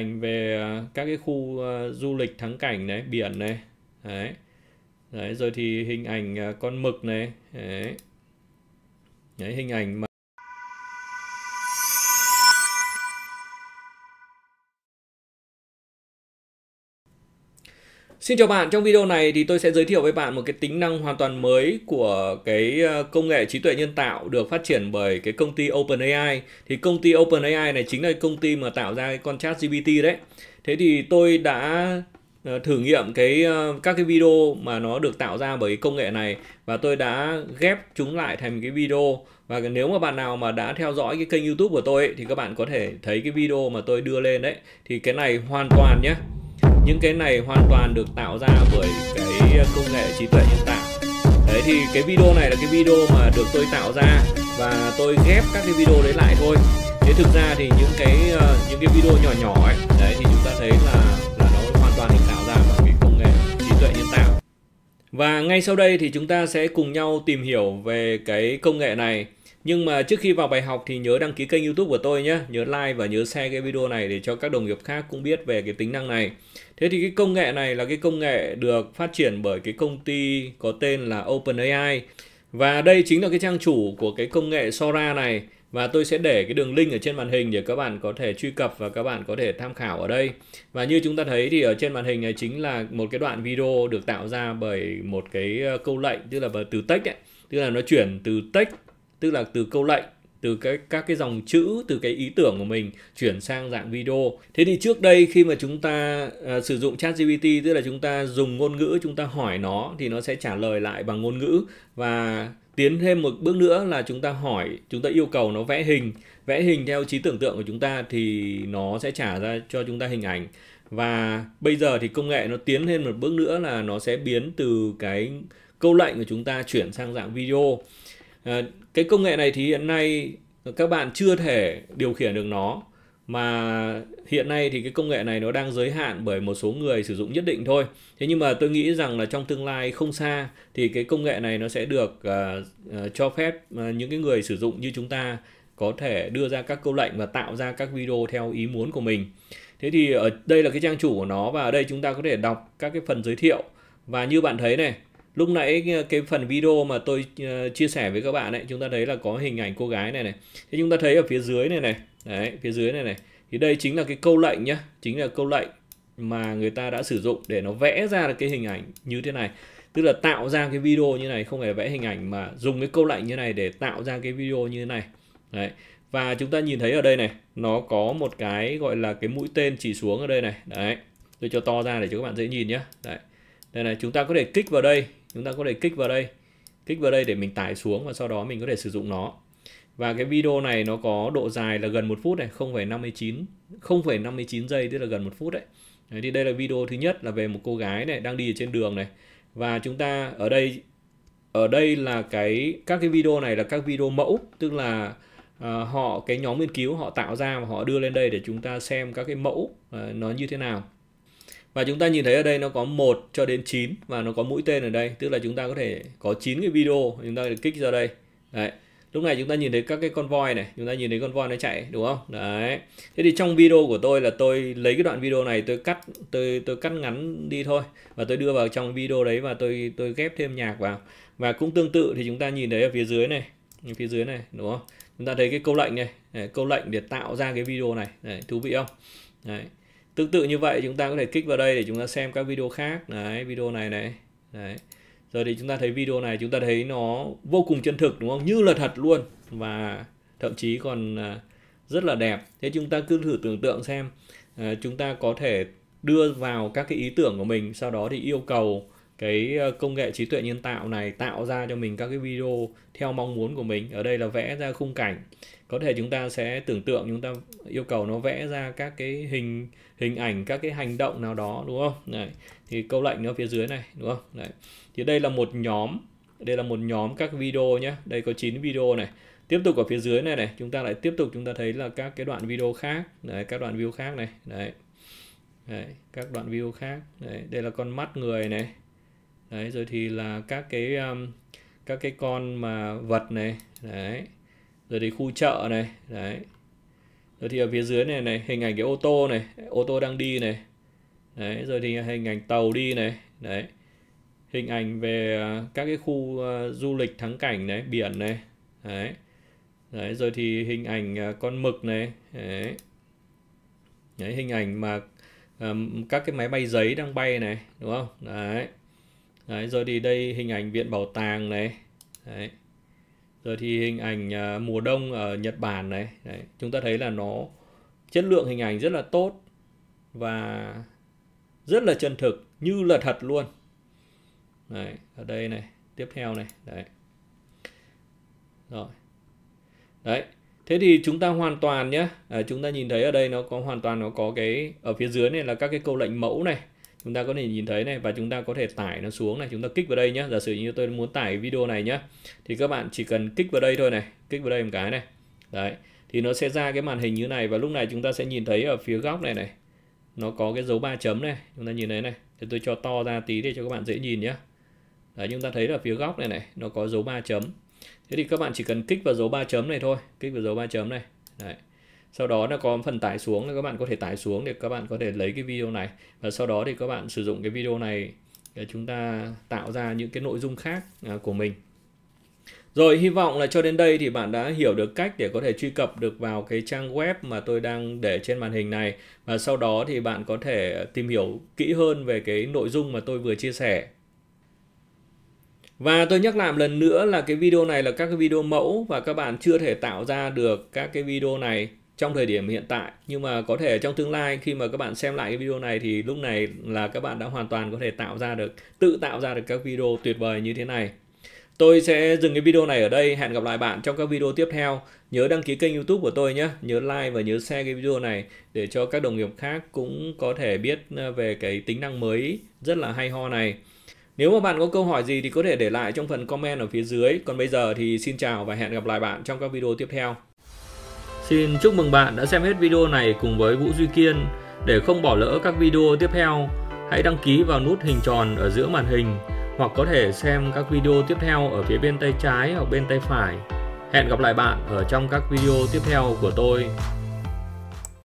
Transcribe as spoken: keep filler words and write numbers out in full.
hành về các cái khu du lịch thắng cảnh này, biển này. Đấy. Đấy, rồi thì hình ảnh con mực này. Đấy. Đấy, hình ảnh mà Xin chào bạn, trong video này thì tôi sẽ giới thiệu với bạn một cái tính năng hoàn toàn mới của cái công nghệ trí tuệ nhân tạo được phát triển bởi cái công ty OpenAI. Thì công ty OpenAI này chính là công ty mà tạo ra cái con ChatGPT đấy. Thế thì tôi đã thử nghiệm cái các cái video mà nó được tạo ra bởi cái công nghệ này và tôi đã ghép chúng lại thành cái video. Và nếu mà bạn nào mà đã theo dõi cái kênh YouTube của tôi ấy, thì các bạn có thể thấy cái video mà tôi đưa lên đấy. Thì cái này hoàn toàn nhé. Những cái này hoàn toàn được tạo ra bởi cái công nghệ trí tuệ nhân tạo. Đấy, thì cái video này là cái video mà được tôi tạo ra và tôi ghép các cái video đấy lại thôi. Thế thực ra thì những cái những cái video nhỏ nhỏ ấy, đấy thì chúng ta thấy là là nó hoàn toàn được tạo ra bởi cái công nghệ trí tuệ nhân tạo. Và ngay sau đây thì chúng ta sẽ cùng nhau tìm hiểu về cái công nghệ này. Nhưng mà trước khi vào bài học thì nhớ đăng ký kênh YouTube của tôi nhé, nhớ like và nhớ share cái video này để cho các đồng nghiệp khác cũng biết về cái tính năng này. Thế thì cái công nghệ này là cái công nghệ được phát triển bởi cái công ty có tên là OpenAI. Và đây chính là cái trang chủ của cái công nghệ Sora này. Và tôi sẽ để cái đường link ở trên màn hình để các bạn có thể truy cập và các bạn có thể tham khảo ở đây. Và như chúng ta thấy thì ở trên màn hình này chính là một cái đoạn video được tạo ra bởi một cái câu lệnh, tức là từ text ấy. Tức là nó chuyển từ text, tức là từ câu lệnh, từ cái, các cái dòng chữ, từ cái ý tưởng của mình chuyển sang dạng video. Thế thì trước đây khi mà chúng ta à, sử dụng ChatGPT, tức là chúng ta dùng ngôn ngữ, chúng ta hỏi nó thì nó sẽ trả lời lại bằng ngôn ngữ. Và tiến thêm một bước nữa là chúng ta hỏi, chúng ta yêu cầu nó vẽ hình. Vẽ hình theo trí tưởng tượng của chúng ta thì nó sẽ trả ra cho chúng ta hình ảnh. Và bây giờ thì công nghệ nó tiến thêm một bước nữa là nó sẽ biến từ cái câu lệnh của chúng ta chuyển sang dạng video. À, cái công nghệ này thì hiện nay các bạn chưa thể điều khiển được nó, mà hiện nay thì cái công nghệ này nó đang giới hạn bởi một số người sử dụng nhất định thôi. Thế nhưng mà tôi nghĩ rằng là trong tương lai không xa thì cái công nghệ này nó sẽ được uh, uh, cho phép uh, những cái người sử dụng như chúng ta có thể đưa ra các câu lệnh và tạo ra các video theo ý muốn của mình. Thế thì ở đây là cái trang chủ của nó và ở đây chúng ta có thể đọc các cái phần giới thiệu. Và như bạn thấy này, lúc nãy cái phần video mà tôi chia sẻ với các bạn ấy, chúng ta thấy là có hình ảnh cô gái này này. Thế chúng ta thấy ở phía dưới này này, đấy, phía dưới này này, thì đây chính là cái câu lệnh nhá, chính là câu lệnh mà người ta đã sử dụng để nó vẽ ra cái hình ảnh như thế này. Tức là tạo ra cái video như này, không phải vẽ hình ảnh mà dùng cái câu lệnh như này để tạo ra cái video như thế này. Đấy. Và chúng ta nhìn thấy ở đây này, nó có một cái gọi là cái mũi tên chỉ xuống ở đây này. Đấy, tôi cho to ra để cho các bạn dễ nhìn nhé. Đấy, đây này, chúng ta có thể kích vào đây. Chúng ta có thể kích vào đây, kích vào đây để mình tải xuống và sau đó mình có thể sử dụng nó. Và cái video này nó có độ dài là gần một phút này, không phẩy năm mươi chín giây, tức là gần một phút đấy. Đấy, thì đây là video thứ nhất là về một cô gái này đang đi ở trên đường này. Và chúng ta ở đây, ở đây là cái các cái video này là các video mẫu, tức là uh, họ cái nhóm nghiên cứu họ tạo ra và họ đưa lên đây để chúng ta xem các cái mẫu uh, nó như thế nào. Và chúng ta nhìn thấy ở đây nó có một cho đến chín và nó có mũi tên ở đây. Tức là chúng ta có thể có chín cái video, chúng ta kích ra đây. Đấy. Lúc này chúng ta nhìn thấy các cái con voi này, chúng ta nhìn thấy con voi nó chạy, đúng không? Đấy. Thế thì trong video của tôi là tôi lấy cái đoạn video này, tôi cắt tôi tôi cắt ngắn đi thôi. Và tôi đưa vào trong video đấy và tôi tôi ghép thêm nhạc vào. Và cũng tương tự thì chúng ta nhìn thấy ở phía dưới này, phía dưới này, đúng không? Chúng ta thấy cái câu lệnh này, đấy, câu lệnh để tạo ra cái video này. Đấy, thú vị không? Đấy. Tương tự như vậy chúng ta có thể kích vào đây để chúng ta xem các video khác. Đấy, video này này. Đấy. Rồi thì chúng ta thấy video này, chúng ta thấy nó vô cùng chân thực, đúng không? Như là thật luôn và thậm chí còn rất là đẹp. Thế chúng ta cứ thử tưởng tượng xem, à, chúng ta có thể đưa vào các cái ý tưởng của mình, sau đó thì yêu cầu cái công nghệ trí tuệ nhân tạo này tạo ra cho mình các cái video theo mong muốn của mình. Ở đây là vẽ ra khung cảnh. Có thể chúng ta sẽ tưởng tượng, chúng ta yêu cầu nó vẽ ra các cái hình hình ảnh, các cái hành động nào đó, đúng không? Đấy. Thì câu lệnh nó phía dưới này, đúng không? Đấy. Thì đây là một nhóm, đây là một nhóm các video nhé. Đây có chín video này. Tiếp tục ở phía dưới này này, chúng ta lại tiếp tục chúng ta thấy là các cái đoạn video khác. Đấy, các đoạn video khác này. Đấy. Đấy, các đoạn video khác. Đấy, đây là con mắt người này. Đấy, rồi thì là các cái um, các cái con mà vật này. Đấy. Rồi thì khu chợ này. Đấy. Rồi thì ở phía dưới này này hình ảnh cái ô tô này, ô tô đang đi này. Đấy, rồi thì hình ảnh tàu đi này, đấy. Hình ảnh về các cái khu uh, du lịch thắng cảnh này, biển này. Đấy. Đấy, rồi thì hình ảnh uh, con mực này, đấy. Đấy, hình ảnh mà um, các cái máy bay giấy đang bay này, đúng không? Đấy. Đấy, rồi thì đây hình ảnh viện bảo tàng này. Đấy. Rồi thì hình ảnh uh, mùa đông ở Nhật Bản này. Đấy. Chúng ta thấy là nó chất lượng hình ảnh rất là tốt và rất là chân thực, như là thật luôn. Đấy, ở đây này, tiếp theo này, đấy. Rồi. Đấy, thế thì chúng ta hoàn toàn nhé, à, chúng ta nhìn thấy ở đây nó có hoàn toàn nó có cái, ở phía dưới này là các cái câu lệnh mẫu này. Chúng ta có thể nhìn thấy này và chúng ta có thể tải nó xuống này, chúng ta kích vào đây nhé. Giả sử như tôi muốn tải video này nhé, thì các bạn chỉ cần kích vào đây thôi này, kích vào đây một cái này. Đấy, thì nó sẽ ra cái màn hình như này và lúc này chúng ta sẽ nhìn thấy ở phía góc này này. Nó có cái dấu ba chấm này, chúng ta nhìn thấy này. Thì tôi cho to ra tí để cho các bạn dễ nhìn nhé. Đấy, chúng ta thấy là phía góc này này, nó có dấu ba chấm. Thế thì các bạn chỉ cần kích vào dấu ba chấm này thôi, kích vào dấu ba chấm này. Đấy. Sau đó nó có phần tải xuống, các bạn có thể tải xuống để các bạn có thể lấy cái video này. Và sau đó thì các bạn sử dụng cái video này để chúng ta tạo ra những cái nội dung khác của mình. Rồi, hy vọng là cho đến đây thì bạn đã hiểu được cách để có thể truy cập được vào cái trang web mà tôi đang để trên màn hình này. Và sau đó thì bạn có thể tìm hiểu kỹ hơn về cái nội dung mà tôi vừa chia sẻ. Và tôi nhắc lại một lần nữa là cái video này là các cái video mẫu và các bạn chưa thể tạo ra được các cái video này trong thời điểm hiện tại. Nhưng mà có thể trong tương lai khi mà các bạn xem lại cái video này thì lúc này là các bạn đã hoàn toàn có thể tạo ra được, tự tạo ra được các video tuyệt vời như thế này. Tôi sẽ dừng cái video này ở đây. Hẹn gặp lại bạn trong các video tiếp theo. Nhớ đăng ký kênh YouTube của tôi nhé. Nhớ like và nhớ share cái video này để cho các đồng nghiệp khác cũng có thể biết về cái tính năng mới rất là hay ho này. Nếu mà bạn có câu hỏi gì thì có thể để lại trong phần comment ở phía dưới. Còn bây giờ thì xin chào và hẹn gặp lại bạn trong các video tiếp theo. Xin chúc mừng bạn đã xem hết video này cùng với Vũ Duy Kiên. Để không bỏ lỡ các video tiếp theo, hãy đăng ký vào nút hình tròn ở giữa màn hình, hoặc có thể xem các video tiếp theo ở phía bên tay trái hoặc bên tay phải. Hẹn gặp lại bạn ở trong các video tiếp theo của tôi.